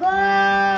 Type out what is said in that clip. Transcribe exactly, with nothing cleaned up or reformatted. Go!